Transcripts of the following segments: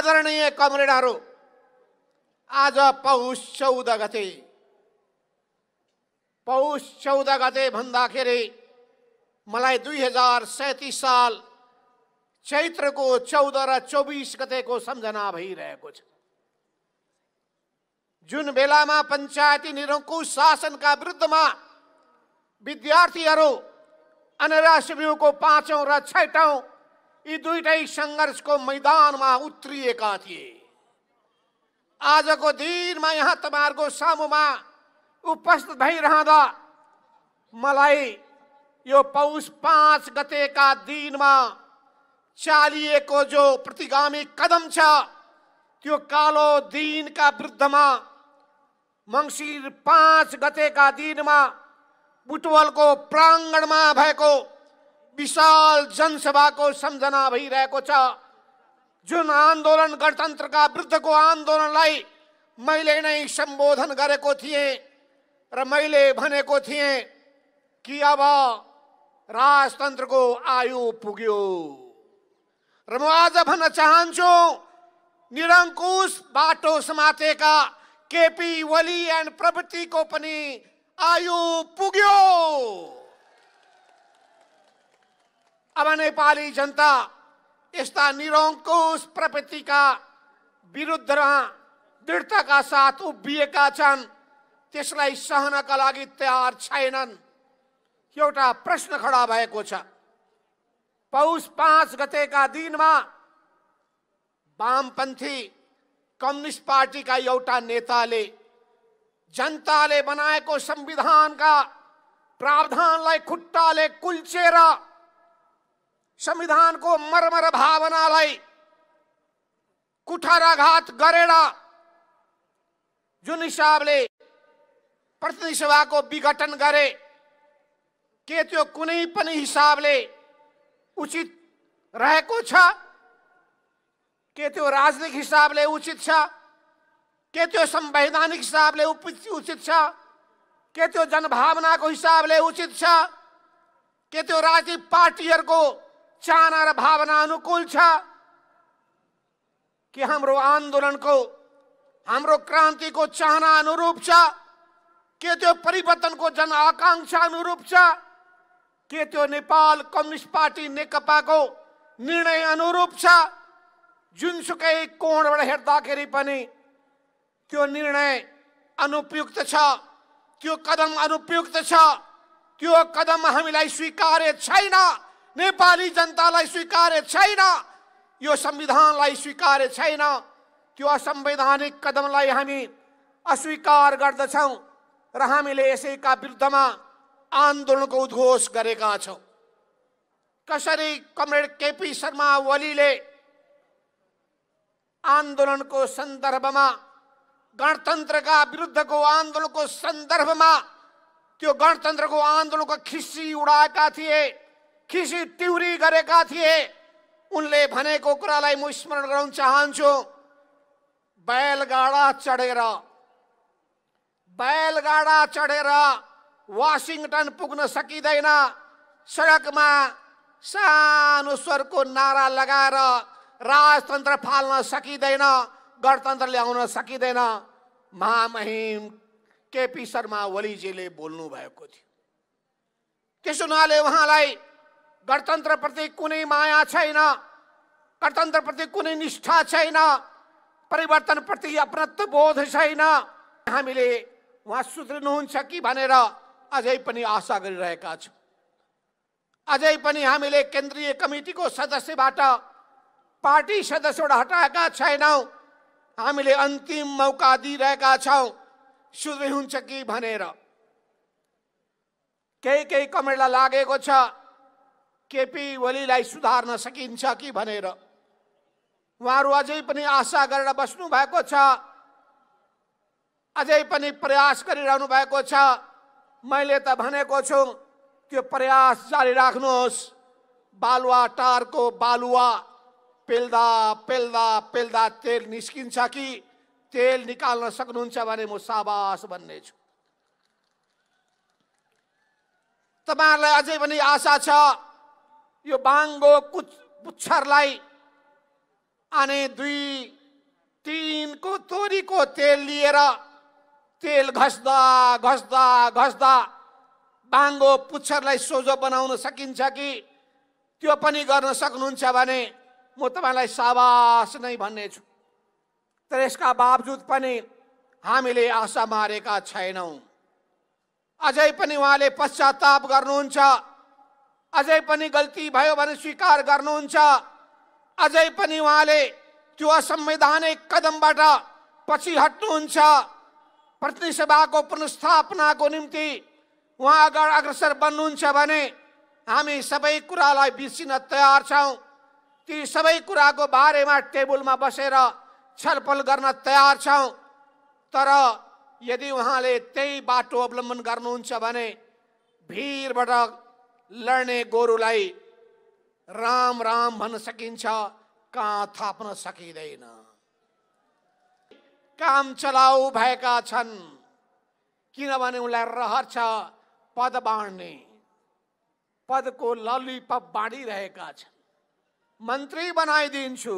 आदरणीय कमरेडहरू, आज पौष 14 गते पौष 14 गते भन्दाखेरि मलाई 2037 साल चैत्र को 14 र 24 गते को सम्झना भइरहेको छ। जुन बेला में पंचायती निरंकुश शासन का विरुद्ध में विद्यार्थी अनराश्रियों को 5औं र 6औं यी दुईटै संघर्ष को मैदान में उत्रिएका थिए। आज को दिन में यहाँ तपाईहरुको सामुमा उपस्थित भइरहँदा मलाई यो पौष 5 गते का दिन में चालिएको जो प्रतिगामी कदम छ त्यो कालो दिन का विरुद्धमा मंसिर 5 गते का दिन में बुटवल को प्रांगण में भएको विशाल जनसभा को सम्झना भइरहेको छ। जुन आंदोलन गणतंत्र का विरुद्ध को आंदोलनलाई मैले नै संबोधन गरेको थिए र मैले भनेको थिए कि अब राजतंत्र को आयु पुग्यो र म आज भन्न चाहन्छु निरंकुश बाटो समातेका केपी ओली एन्ड प्रवृत्ति को पनि आयु पुग्यो। अब नेपाली जनता यस्ता निरंकुश प्रवृत्ति का विरुद्ध दृढ़ता का साथ उभिएका छन्, त्यसलाई सहनका लागि तयार छैनन्। एउटा प्रश्न खड़ा भएको छ, पौष 5 गते का दिन में वामपंथी कम्युनिस्ट पार्टी का एउटा नेताले जनताले बनाएको संविधान का प्रावधानलाई खुट्टाले कुल्चेर संविधान को मर्मर भावनालाई कुठाराघात गरेर जुन हिसाबले प्रतिनिधि सभा को विघटन गरे के त्यो कुनै पनि हिसाबले उचित रहेको छ? के त्यो राजनीतिक हिसाबले उचित छ? के त्यो संवैधानिक हिसाबले उचित छ? के त्यो जनभावना को हिसाबले उचित छ? के त्यो राजनीतिक पार्टीहरुको चाहना र भावना अनुकूल छ? के हाम्रो आंदोलन को हाम्रो क्रांति को चाहना अनुरूप छ? के त्यो परिवर्तन को जन आकांक्षा अनुरूप छ? के त्यो नेपाल कम्युनिस्ट पार्टी नेकपा को निर्णय अनुरूप छ? जुनसुकै कोणबाट हेर्दाखेरि पनि त्यो निर्णय अनुपयुक्त छ, त्यो कदम अनुपयुक्त छ, त्यो कदम हामीलाई स्वीकार्य छैन, नेपाली जनतालाई स्वीकार्य छैन, यो संविधानलाई स्वीकार्य छैन। त्यो असंवैधानिक कदमलाई हामी अस्वीकार गर्दछौं र हामीले यसैका विरुद्धमा आन्दोलनको उद्घोष गरेका छौं। कसरी कमरेड केपी शर्मा ओलीले आन्दोलनको सन्दर्भमा गणतंत्र का विरुद्ध को आंदोलन को संदर्भ में त्यो गणतंत्र को आंदोलन को खिसी उड़ाएका थिए, खिसी ट्यूरी गरेका थिए। उनले भनेको कुरालाई म स्मरण गराउन चाहन्छु, बैलगाडा चढेर वाशिंगटन पुग्न सकिदैन, सडकमा सानो स्वरको नारा लगाएर राजतन्त्र फाल्न सकिदैन, गणतंत्र ल्याउन सकिदैन। महामहिम केपी शर्मा ओलीजीले बोल्नु भएको थियो। त्यसो हुनाले उहाँलाई गणतंत्र प्रति कुनै माया छैन, गणतंत्र प्रति कुनै निष्ठा छैन, परिवर्तन प्रति अपनत्व बोध छैन। हामीले उहाँ सुध्रिनुहुन्छ कि भनेर अझै पनि आशा गरिरहेका छौं। अझै पनि हामीले केन्द्रीय कमिटी को सदस्यबाट पार्टी सदस्यबाट हटाएका छैनौं, हामीले अंतिम मौका दिइरहेका छौं सुध्रि हुन्छ कि भनेर। केही कमेन्टलाई लागेको छ केपी ओलीलाई सुधार्न सकिन्छ कि भनेर। उहाँहरु अझै पनि आशा गरेर बस्नु भएको छ, अझै पनि प्रयास गरिरहनु भएको छ। मैले त भनेको छु त्यो प्रयास जारी राख्नुहोस्। बालुवा टारको बालुवा पेल्दा पेल्दा पेल्दा तेल निस्किन्छ कि तेल निकाल्न सक्नुहुन्छ भने म साबास भन्ने छु। तपाईहरुलाई अझै पनि आशा छ, यो बाङ्गो पुच्छरलाई अने दुई तीन को तोरी को तेल लिएर तेल घस्दा घस्दा घस्दा बाङ्गो पुच्छरलाई सोझो बनाउन सकिन्छ कि त्यो पनि गर्न सक्नुहुन्छ भने म तपाईलाई साबास नै भन्ने छु। तर यसका बावजुद पनि हामीले आशा मारेका छैनौं। अझै पनि उहाँले पश्चाताप गर्नुहुन्छ, अझै पनि गल्ती भयो भने स्वीकार गर्नुहुन्छ, अझै पनि उहाँले त्यो असंवैधानिक कदमबाट पछि हट्नुहुन्छ। प्रतिसभाको पुनर्स्थापनाको निम्ति उहाँ अग्रसर बन्नुहुन्छ भने हामी सबै कुरालाई बिर्सिन तयार छौं। ती सबै कुराको बारेमा टेबलमा बसेर छलफल गर्न तयार छौं। तर यदि उहाँले त्यही बाटो अवलम्बन गर्नुहुन्छ भने भीरबाट लड्ने गोरुलाई राम राम भन्न सकिन्छ, कहाँ थाप्न सकिँदैन। काम चलाऊ भएका छन् किनभने उनलाई रहर छ पद बाँड्ने, पदको ललीपप बाँडिरहेका छन्। मन्त्री बनाइदिन्छु,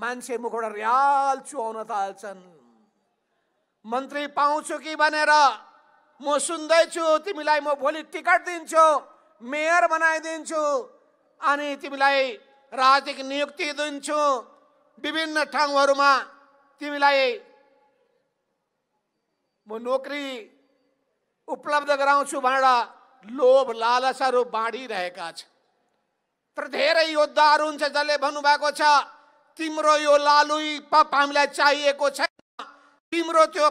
मान्छे मुखबाट रियाल चुहाउन थाल्छन्। मन्त्री पाउँछु कि भनेर म सुन्दैछु, तिमीलाई म भोलि टिकट दिन्छु, मेयर बनाइदिन्छु, अनि तिमीलाई राजनीतिक नियुक्ति दिन्छु, विभिन्न ठाउँहरूमा तिमीलाई म नोकरी उपलब्ध गराउँछु भनेर लोभ लालचहरू बाँडिरहेका छन्। तर धेरै योद्धाहरू हुन्छ जसले भन्नुभएको छ तिम्रो यो लालुपप हामीलाई चाहिएको छैन, तिम्रो त्यो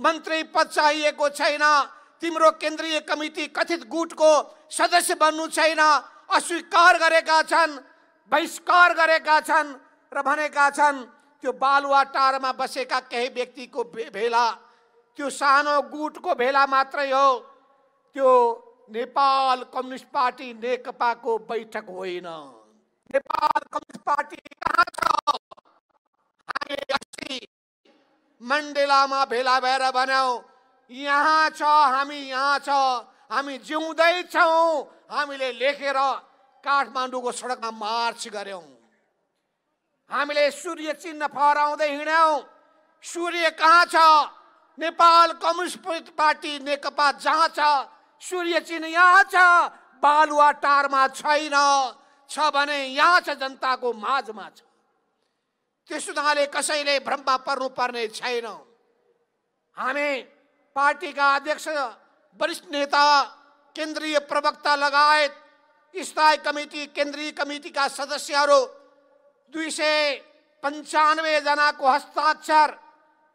मन्त्री पद चाहिएको छैन, तिम्रो केन्द्रीय कमिटी कथित गुटको सदस्य बन्नु छैन। अस्वीकार गरेका छन्, बहिष्कार गरेका छन् र भनेका छन् त्यो बालुवाटारमा बसेका केही व्यक्तिको भेला, त्यो सानो गुटको भेला मात्रै हो। त्यो नेपाल कम्युनिस्ट पार्टी नेकपाको बैठक होइन। नेपाल कम्युनिस्ट पार्टी कहाँ छ? मण्डेलामा भेला भएर भन्यौ यहाँ छ, हामी यहाँ छ, हामी जिउँदै छौँ। हामीले लेखेर काठमाडौँको सडकमा मार्च गर्यौँ, हामीले सूर्य चिन्ह फहराउँदै हिँड्यौँ। सूर्य कहाँ छ? नेपाल कम्युनिस्ट पार्टी नेकपा जहाँ छ सूर्य चिन्ह यहाँ छ, बालुवाटारमा छैन। छ भने यहाँ छ, जनताको माझमा छ। त्यसो हुनाले कसैले भ्रममा पर्नु पर्ने छैन। हामी पार्टीका अध्यक्ष, वरिष्ठ नेता, केन्द्रीय प्रवक्ता लगायत स्थायी कमिटी, केन्द्रीय कमिटीका सदस्यहरू 295 जनाको हस्ताक्षर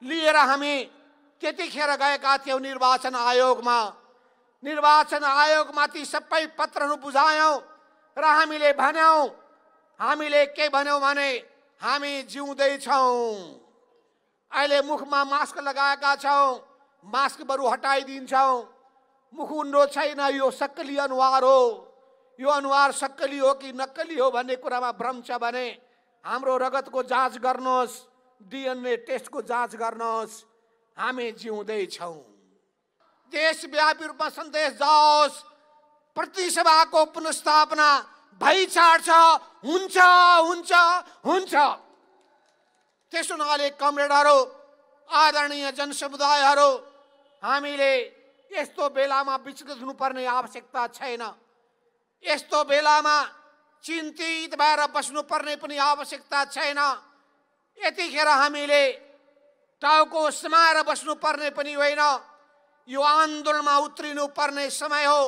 लिएर हामी त्यतिखेर गएका थियौँ निर्वाचन आयोगमा। निर्वाचन आयोगमा ती सबै पत्रहरू बुझायौँ र हामीले भन्यौँ, हामीले के भन्यौँ भने हामी जिउँदै छौँ, अहिले मुखमा मास्क लगाएका छौँ, मास्क बरु हटाइदिन्छौँ। मुखुन्डो छैन, यो सक्कली अनुहार हो। यो अनुहार सक्कली हो कि नक्कली हो भन्ने कुरामा भ्रम छ भने हाम्रो रगतको जाँच गर्नुहोस्, DNA टेस्टको जाँच गर्नुहोस्। हामी जिउँदै छौँ। देशव्यापी रूपमा सन्देश जाओस्, प्रतिसभाको पुनर्स्थापना भई छाड्छ, हुन्छ हुन्छ हुन्छ। त्यसो हुनाले कमरेडहरू, आदरणीय जनसमुदायहरू, हामीले यस्तो बेलामा विचलित हुनुपर्ने आवश्यकता छैन। यस्तो बेलामा चिन्तित भएर बस्नुपर्ने पनि आवश्यकता छैन। यतिखेर हामीले टाउको समाएर बस्नुपर्ने पनि होइन। यो आन्दोलनमा उत्रिनुपर्ने समय हो,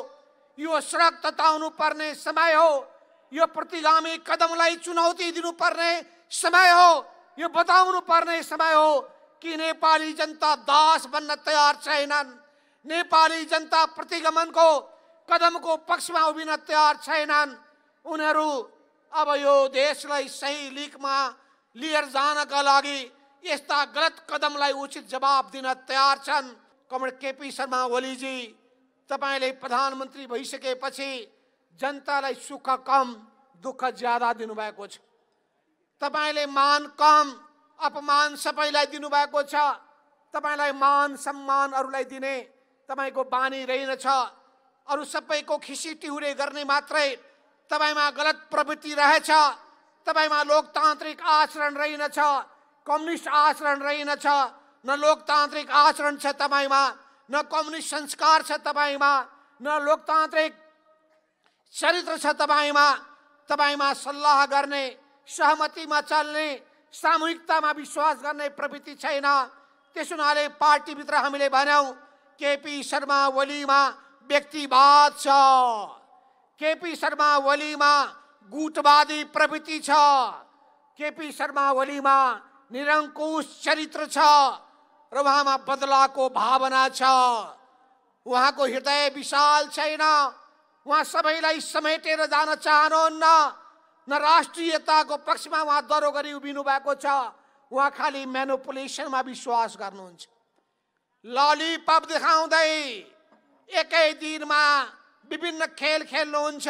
यो सडक तताउनुपर्ने समय हो, यो प्रतिगामी कदमलाई चुनौती दिनुपर्ने समय हो। यो बताउनु पर्ने समय हो कि नेपाली जनता दास बन्न तयार छैनन्, नेपाली जनता प्रतिगमनको कदमको पक्षमा उभिन तयार छैनन्। उनीहरू अब यो देशलाई सही लिगमा लिएर जानका लागि यस्ता गलत कदमलाई उचित जवाब दिन तयार छन्। कमरेड केपी शर्मा ओलीजी, तपाईले प्रधानमन्त्री भइसकेपछि जनतालाई सुख कम दुःख ज्यादा दिनुभएको छ। तपाईले मान कम अपमान सबैलाई दिनुभएको छ। तपाईलाई मान सम्मान अरूलाई दिने तपाईको बानी रहेनछ। अरू सबैको खिसी टिउरे गर्ने मात्रै तपाईमा गलत प्रवृत्ति रहेछ। तपाईमा लोकतान्त्रिक आचरण रहिन छ, कम्युनिस्ट आचरण रहिन छ, न लोकतान्त्रिक आचरण छ तपाईमा, न कम्युनिस्ट संस्कार छ तपाईमा, न लोकतान्त्रिक चरित्र छ तपाईमा। तपाईमा सल्लाह गर्ने, सहमतिमा चल्ने, सामूहिकतामा विश्वास गर्ने प्रवृत्ति छैन। त्यसुनाले पार्टीभित्र हामीले भन्यौं केपी शर्मा ओलीमा व्यक्तिवाद छ, केपी शर्मा ओलीमा गुटवादी प्रवृत्ति छ, केपी शर्मा ओलीमा निरंकुश चरित्र छ र वहामा बदलाको भावना छ। वहाँको हृदय विशाल छैन, वहाँ सबैलाई समेटेर जान चाहनुहुन्न, न राष्ट्रियताको पक्षमा वहाँ दरो गरी उभिनु भएको छ। वहाँ खाली म्यानिपुलेसनमा विश्वास गर्नुहुन्छ, लॉलीपॉप देखाउँदै एकै दिनमा विभिन्न खेल खेल्नुहुन्छ।